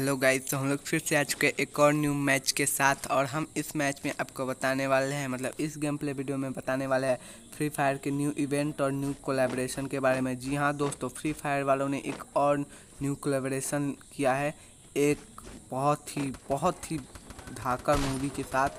Hello guys, तो हम लोग फिर से आ चुके हैं एक और न्यू मैच के साथ। और हम इस मैच में आपको बताने वाले हैं, मतलब इस गेम प्ले वीडियो में बताने वाले हैं फ्री फायर के न्यू इवेंट और न्यू कोलैबोरेशन के बारे में। जी हाँ दोस्तों, फ्री फायर वालों ने एक और न्यू कोलैबोरेशन किया है एक बहुत ही धाकड़ मूवी के साथ,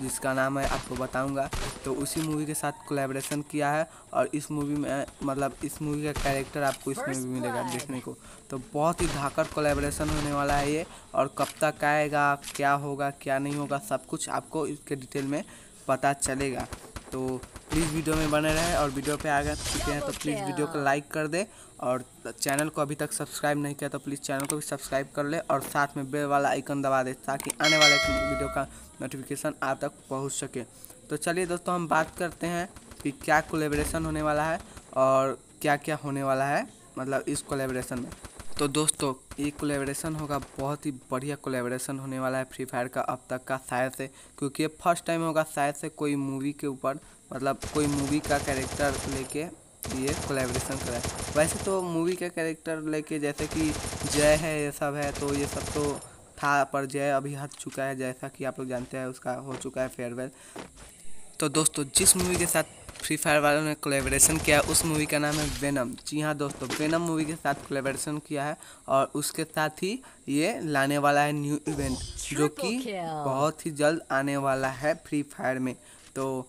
जिसका नाम है आपको बताऊँगा। तो उसी मूवी के साथ कोलैबोरेशन किया है और इस मूवी में मतलब इस मूवी का कैरेक्टर आपको इसमें भी मिलेगा देखने को। तो बहुत ही धाकड़ कोलैबोरेशन होने वाला है ये, और कब तक आएगा, क्या होगा क्या नहीं होगा, सब कुछ आपको इसके डिटेल में पता चलेगा। तो प्लीज़ वीडियो में बने रहें, और वीडियो पे आ चुके हैं तो प्लीज़ वीडियो को लाइक कर दे, और चैनल को अभी तक सब्सक्राइब नहीं किया तो प्लीज़ चैनल को भी सब्सक्राइब कर ले, और साथ में बेल वाला आइकन दबा दे ताकि आने वाले वीडियो का नोटिफिकेशन आप तक पहुँच सके। तो चलिए दोस्तों, हम बात करते हैं कि क्या कोलैबोरेशन होने वाला है और क्या क्या होने वाला है मतलब इस कोलैबोरेशन में। तो दोस्तों, ये कोलैबोरेशन होगा, बहुत ही बढ़िया कोलैबोरेशन होने वाला है फ्री फायर का अब तक का शायद से, क्योंकि ये फर्स्ट टाइम होगा शायद से कोई मूवी के ऊपर, मतलब कोई मूवी का कैरेक्टर लेके ये कोलैबोरेशन करा है। वैसे तो मूवी का कैरेक्टर लेके जैसे कि जय है, ये सब है, तो ये सब तो था, पर जय अभी हट चुका है, जैसा कि आप लोग जानते हैं उसका हो चुका है फेयरवेल। तो दोस्तों, जिस मूवी के साथ फ्री फायर वालों ने कोलैबोरेशन किया है उस मूवी का नाम है वेनम। जी हाँ दोस्तों, वेनम मूवी के साथ कोलैबोरेशन किया है, और उसके साथ ही ये लाने वाला है न्यू इवेंट, जो कि बहुत ही जल्द आने वाला है फ्री फायर में। तो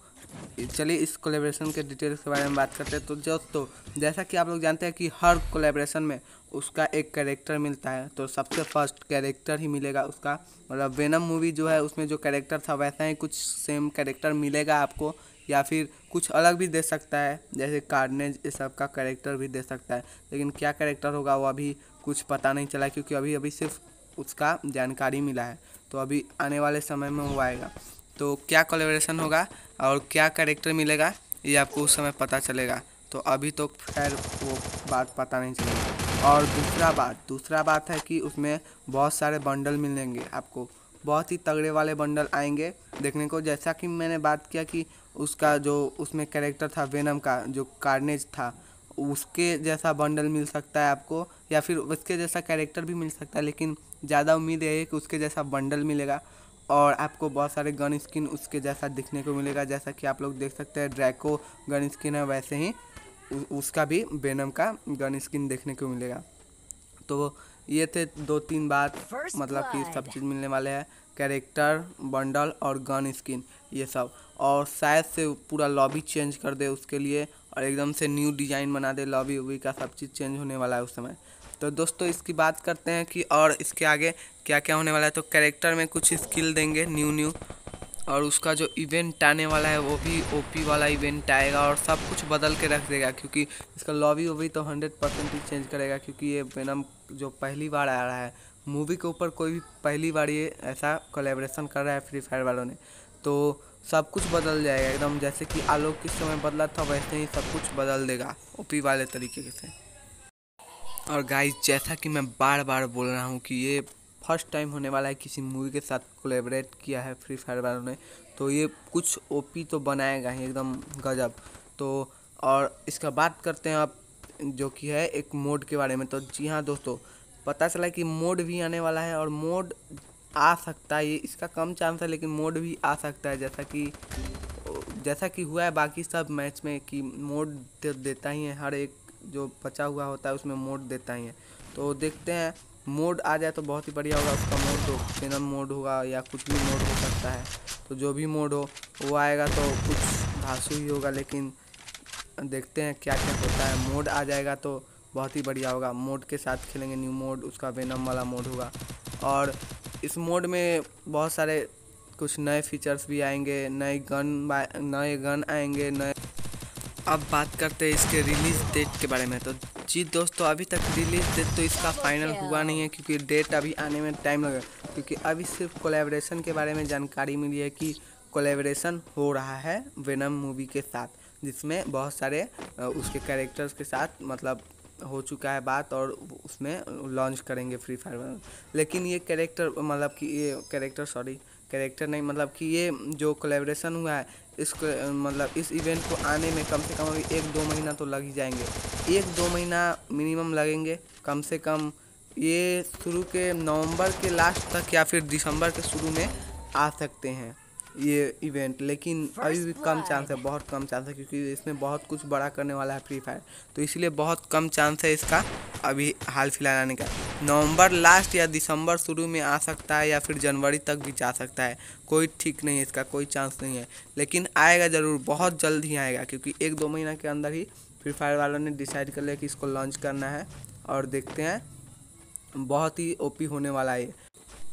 चलिए इस कोलैबोरेशन के डिटेल्स के बारे में बात करते हैं। तो दोस्तों, जैसा कि आप लोग जानते हैं कि हर कोलैबोरेशन में उसका एक कैरेक्टर मिलता है, तो सबसे फर्स्ट कैरेक्टर ही मिलेगा उसका, मतलब वेनम मूवी जो है उसमें जो कैरेक्टर था वैसा ही कुछ सेम कैरेक्टर मिलेगा आपको, या फिर कुछ अलग भी दे सकता है, जैसे कार्नेज इस सब का कैरेक्टर भी दे सकता है। लेकिन क्या कैरेक्टर होगा वो अभी कुछ पता नहीं चला, क्योंकि अभी अभी सिर्फ उसका जानकारी मिला है, तो अभी आने वाले समय में वो आएगा। तो क्या कोलैबोरेशन होगा और क्या कैरेक्टर मिलेगा ये आपको उस समय पता चलेगा, तो अभी तो खैर वो बात पता नहीं चलेगी। और दूसरा बात है कि उसमें बहुत सारे बंडल मिलेंगे आपको, बहुत ही तगड़े वाले बंडल आएंगे देखने को। जैसा कि मैंने बात किया कि उसका जो उसमें कैरेक्टर था वेनम का, जो कार्नेज था, उसके जैसा बंडल मिल सकता है आपको, या फिर उसके जैसा कैरेक्टर भी मिल सकता है, लेकिन ज़्यादा उम्मीद है कि उसके जैसा बंडल मिलेगा। और आपको बहुत सारे गन स्किन उसके जैसा दिखने को मिलेगा, जैसा कि आप लोग देख सकते हैं ड्रैको गन स्किन है, वैसे ही उसका भी वेनम का गन स्किन देखने को मिलेगा। तो ये थे 2-3 बात, मतलब कि सब चीज़ मिलने वाले हैं, कैरेक्टर, बंडल और गन स्किन ये सब। और शायद से पूरा लॉबी चेंज कर दे उसके लिए, और एकदम से न्यू डिज़ाइन बना दे, लॉबी वॉबी का सब चीज़ चेंज होने वाला है उस समय। तो दोस्तों, इसकी बात करते हैं कि और इसके आगे क्या क्या होने वाला है। तो कैरेक्टर में कुछ स्किल देंगे न्यू, और उसका जो इवेंट आने वाला है वो भी ओपी वाला इवेंट आएगा, और सब कुछ बदल के रख देगा, क्योंकि इसका लॉबी वॉबी तो 100% ही चेंज करेगा, क्योंकि ये वेनम जो पहली बार आ रहा है मूवी के ऊपर, कोई भी पहली बार ये ऐसा कोलैबोरेशन कर रहा है फ्री फायर वालों ने, तो सब कुछ बदल जाएगा एकदम। जैसे कि आलोक किस समय बदला था वैसे ही सब कुछ बदल देगा ओपी वाले तरीके से। और गाइस, जैसा कि मैं बार बार बोल रहा हूँ कि ये फर्स्ट टाइम होने वाला है किसी मूवी के साथ कोलैबोरेट किया है फ्री फायर वालों ने, तो ये कुछ ओपी तो बनाएगा ही एकदम गजब। तो और इसका बात करते हैं आप जो कि है एक मोड के बारे में। तो जी हाँ दोस्तों, पता चला कि मोड भी आने वाला है, और मोड आ सकता है, इसका कम चांस है, लेकिन मोड भी आ सकता है, जैसा कि हुआ है बाकी सब मैच में कि मोड देता ही है, हर एक जो बचा हुआ होता है उसमें मोड देता ही है। तो देखते हैं मोड आ जाए तो बहुत ही बढ़िया होगा उसका मोड, तो वेनम मोड होगा या कुछ भी मोड हो सकता है। तो जो भी मोड हो वो आएगा तो कुछ धांसू ही होगा, लेकिन देखते हैं क्या क्या होता है। मोड आ जाएगा तो बहुत ही बढ़िया होगा, मोड के साथ खेलेंगे, न्यू मोड उसका वेनम वाला मोड होगा। और इस मोड में बहुत सारे कुछ नए फीचर्स भी आएंगे, नए गन आएंगे, नए। अब बात करते हैं इसके रिलीज़ डेट के बारे में। तो जी दोस्तों, अभी तक रिलीज़ डेट तो इसका फाइनल हुआ नहीं है, क्योंकि डेट अभी आने में टाइम लगेगा, क्योंकि अभी सिर्फ कोलैबोरेशन के बारे में जानकारी मिली है कि कोलैबोरेशन हो रहा है वेनम मूवी के साथ, जिसमें बहुत सारे उसके कैरेक्टर्स के साथ मतलब हो चुका है बात, और उसमें लॉन्च करेंगे फ्री फायर वाले। लेकिन ये कैरेक्टर मतलब कि ये कैरेक्टर सॉरी कैरेक्टर नहीं मतलब कि ये जो कोलैबोरेशन हुआ है इसको मतलब इस इवेंट को आने में कम से कम अभी 1-2 महीना तो लग ही जाएंगे, 1-2 महीना मिनिमम लगेंगे कम से कम। ये शुरू के नवंबर के लास्ट तक या फिर दिसंबर के शुरू में आ सकते हैं ये इवेंट, लेकिन अभी भी कम चांस है, बहुत कम चांस है, क्योंकि इसमें बहुत कुछ बड़ा करने वाला है फ्री फायर, तो इसलिए बहुत कम चांस है इसका अभी हाल फिलहाल आने का। नवंबर लास्ट या दिसंबर शुरू में आ सकता है या फिर जनवरी तक भी जा सकता है, कोई ठीक नहीं है, इसका कोई चांस नहीं है, लेकिन आएगा ज़रूर, बहुत जल्द ही आएगा, क्योंकि एक दो महीना के अंदर ही फ्री फायर वालों ने डिसाइड कर लिया कि इसको लॉन्च करना है, और देखते हैं बहुत ही ओपी होने वाला है।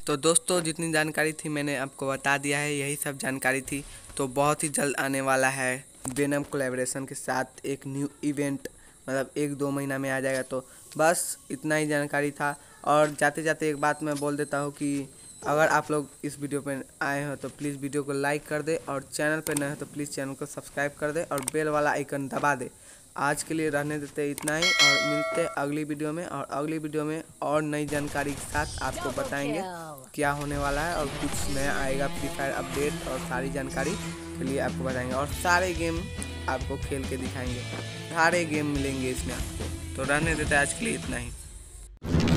तो दोस्तों जितनी जानकारी थी मैंने आपको बता दिया है, यही सब जानकारी थी। तो बहुत ही जल्द आने वाला है वेनम कोलैबोरेशन के साथ एक न्यू इवेंट, मतलब एक दो महीना में आ जाएगा। तो बस इतना ही जानकारी था, और जाते जाते एक बात मैं बोल देता हूँ कि अगर आप लोग इस वीडियो पर आए हो तो प्लीज़ वीडियो को लाइक कर दे, और चैनल पर नए हो तो प्लीज़ चैनल को सब्सक्राइब कर दे और बेल वाला आइकन दबा दे। आज के लिए रहने देते इतना ही, और मिलते हैं अगली वीडियो में, और अगली वीडियो में और नई जानकारी के साथ आपको बताएंगे क्या होने वाला है, और कुछ नया आएगा फ्री फायर अपडेट, और सारी जानकारी के लिए आपको बताएंगे, और सारे गेम आपको खेल के दिखाएंगे, सारे गेम मिलेंगे इसमें आपको। तो रहने देते आज के लिए इतना ही।